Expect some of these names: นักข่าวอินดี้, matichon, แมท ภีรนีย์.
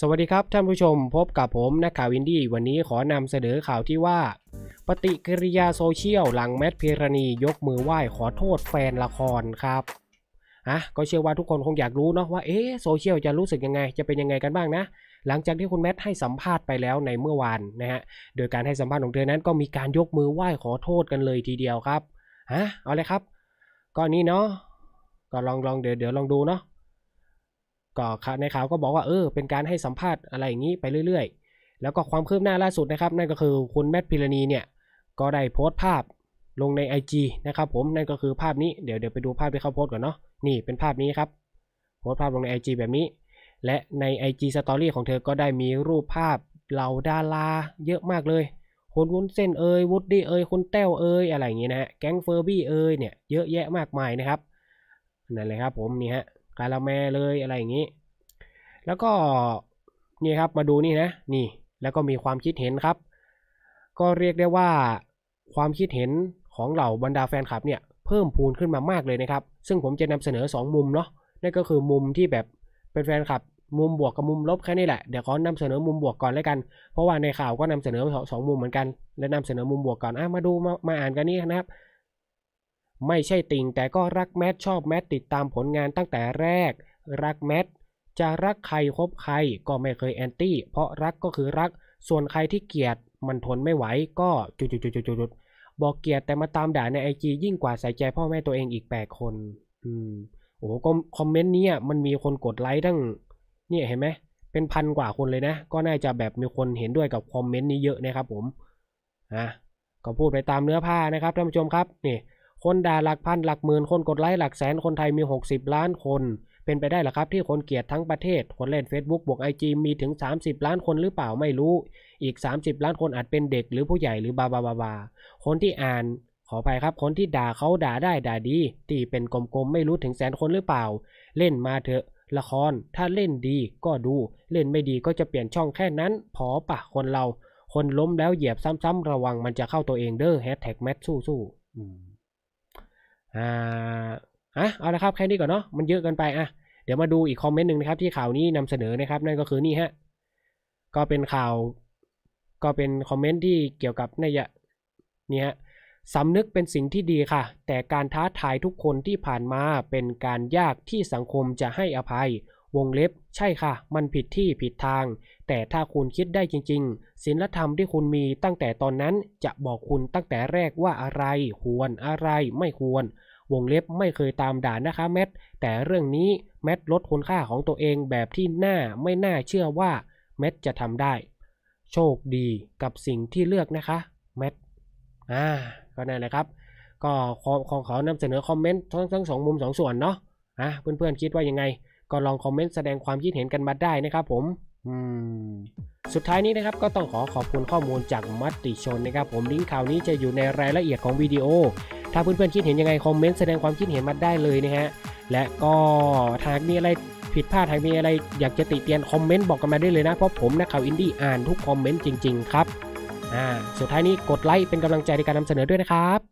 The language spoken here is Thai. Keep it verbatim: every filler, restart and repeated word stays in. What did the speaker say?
สวัสดีครับท่านผู้ชมพบกับผมนักข่าวอินดี้วันนี้ขอนำเสนอข่าวที่ว่าปฏิกิริยาโซเชียลหลังแมทพิรณียกมือไหว้ขอโทษแฟนละครครับอ่ะก็เชื่อว่าทุกคนคงอยากรู้เนาะว่าเอ๊ะโซเชียลจะรู้สึกยังไงจะเป็นยังไงกันบ้างนะหลังจากที่คุณแมทให้สัมภาษณ์ไปแล้วในเมื่อวานนะฮะโดยการให้สัมภาษณ์ของเธอนั้นก็มีการยกมือไหว้ขอโทษกันเลยทีเดียวครับฮะเอาเลยครับก็นี่เนาะก็ลองลองเดี๋ยวเดี๋ยวลองดูเนาะก็ในข่าวก็บอกว่าเออเป็นการให้สัมภาษณ์อะไรอย่างนี้ไปเรื่อยๆแล้วก็ความคืบหน้าล่าสุดนะครับนั่นก็คือคุณแมทพิรณีเนี่ยก็ได้โพสต์ภาพลงใน ไอ จี นะครับผมนั่นก็คือภาพนี้เดี๋ยวเดี๋ยวไปดูภาพที่เขาโพสต์ก่อนเนาะนี่เป็นภาพนี้ครับโพสต์ภาพลงใน ไอ จี แบบนี้และใน ไอ จี Story ของเธอก็ได้มีรูปภาพเหล่าดาราเยอะมากเลยคุณวุ้นเส้นเอ่ยวูดดี้เอ่ยคุณแต้วเอ่ยอะไรอย่างงี้นะฮะแก๊งเฟอร์บี้เอ่ยเนี่ยเยอะแยะมากมายนะครับนั่นเลยครับผมนี่ฮะกาลาแมเลยอะไรอย่างนี้แล้วก็นี่ครับมาดูนี่นะนี่แล้วก็มีความคิดเห็นครับก็เรียกได้ว่าความคิดเห็นของเหล่าบรรดาแฟนคลับเนี่ยเพิ่มพูนขึ้นมามากเลยนะครับซึ่งผมจะนำเสนอสองมุมเนาะนั่นก็คือมุมที่แบบเป็นแฟนคลับมุมบวกกับมุมลบแค่นี้แหละเดี๋ยวขอนำเสนอมุมบวกก่อนแล้วกันเพราะว่าในข่าวก็นำเสนอสองมุมเหมือนกันและนำเสนอมุมบวกก่อนอ่ะมาดูมามาอ่านกันนี่นะครับไม่ใช่ติ่งแต่ก็รักแมทชอบแมทติดตามผลงานตั้งแต่แรกรักแมทจะรักใครคบใครก็ไม่เคยแอนตี้เพราะรักก็คือรักส่วนใครที่เกลียดมันทนไม่ไหวก็จุดๆๆๆบอกเกลียดแต่มาตามด่าใน ไอ จี ยิ่งกว่าใส่ใจพ่อแม่ตัวเองอีกแปดคนอืมโอ้โหคอมเมนต์นี้มันมีคนกดไลค์ตั้งเนี่ยเห็นไหมเป็นพันกว่าคนเลยนะก็น่าจะแบบมีคนเห็นด้วยกับคอมเมนต์นี้เยอะนะครับผมอ่ะก็พูดไปตามเนื้อผ้านะครับท่านผู้ชมครับนี่คนด่าหลักพันหลักหมื่นคนกดไลค์หลักแสนคนไทยมีหกสิบล้านคนเป็นไปได้หรอครับที่คนเกลียดทั้งประเทศคนเล่น Facebook บวก ไอ จี มีถึงสามสิบล้านคนหรือเปล่าไม่รู้อีกสามสิบล้านคนอาจเป็นเด็กหรือผู้ใหญ่หรือบาบาบาบาคนที่อ่านขออภัยครับคนที่ด่าเขาด่าได้ด่าดีที่เป็นกลมๆไม่รู้ถึงแสนคนหรือเปล่าเล่นมาเถอะละครถ้าเล่นดีก็ดูเล่นไม่ดีก็จะเปลี่ยนช่องแค่นั้นพอปะคนเราคนล้มแล้วเหยียบซ้ำๆระวังมันจะเข้าตัวเองเด้อแฮชแท็กแมทสู้สู้อ่าอ่ะเอาละครับแค่นี้ก่อนเนาะมันเยอะเกินไปอ่ะเดี๋ยวมาดูอีกคอมเมนต์หนึ่งนะครับที่ข่าวนี้นำเสนอนะครับนั่นก็คือนี่ฮะก็เป็นข่าวก็เป็นคอมเมนต์ที่เกี่ยวกับนี่ะนี่ฮะสำนึกเป็นสิ่งที่ดีค่ะแต่การท้าทายทุกคนที่ผ่านมาเป็นการยากที่สังคมจะให้อภัยวงเล็บใช่ค่ะมันผิดที่ผิดทางแต่ถ้าคุณคิดได้จริงๆศีลธรรมที่คุณมีตั้งแต่ตอนนั้นจะบอกคุณตั้งแต่แรกว่าอะไรควรอะไรไม่ควรวงเล็บไม่เคยตามด่านะคะแมทแต่เรื่องนี้แมทลดคุณค่าของตัวเองแบบที่น่าไม่น่าเชื่อว่าแมทจะทำได้โชคดีกับสิ่งที่เลือกนะคะแมทอ่าก็นั่นแหละครับก็ของเขานำเสนอคอมเมนต์ทั้งสองมุมสองส่วนเนาะอ่ะเพื่อนๆคิดว่ายังไงก็ลองคอมเมนต์แสดงความคิดเห็นกันมาได้นะครับผมสุดท้ายนี้นะครับก็ต้องขอขอบคุณข้อมูลจากมติชนนะครับผมลิงก์ข่าวนี้จะอยู่ในรายละเอียดของวิดีโอถ้าเพื่อนๆคิดเห็นยังไงคอมเมนต์แสดงความคิดเห็นมาได้เลยนะฮะและก็หากมีอะไรผิดพลาดหากมีอะไรอยากจะติเตียนคอมเมนต์บอกกันมาได้เลยนะเพราะผมนักข่าวอินดี้อ่านทุกคอมเมนต์จริงๆครับอ่าสุดท้ายนี้กดไลค์เป็นกำลังใจในการนำเสนอด้วยนะครับ